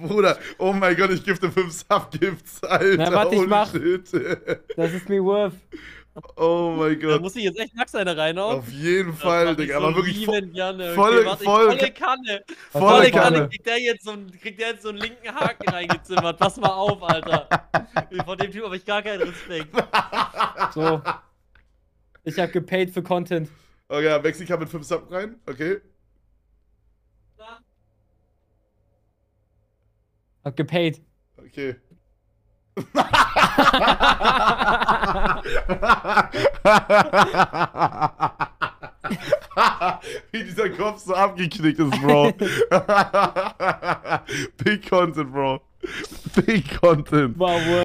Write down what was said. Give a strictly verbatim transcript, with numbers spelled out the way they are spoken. Bruder, oh mein Gott, ich gebe dir fünf Subgifts, Alter. Na, warte, ich mach. Das ist mir worth. Oh mein Gott. Da muss ich jetzt echt nackt sein, Reinhard. Auf jeden Fall, Digga, so aber wirklich vo gerne. Voll, okay, voll, voll, volle Kanne. Voll volle Kanne. Kanne kriegt der jetzt so einen, kriegt der jetzt so einen linken Haken reingezimmert. Pass mal auf, Alter. Von dem Typ habe ich gar keinen Respekt. So. Ich hab gepaid für Content. Okay, Wexi kann mit fünf Sub rein, okay. Ja. Hab gepaid. Okay. Wie dieser Kopf so abgeknickt ist, Bro. Big Content, Bro. Big Content. Wow, wow.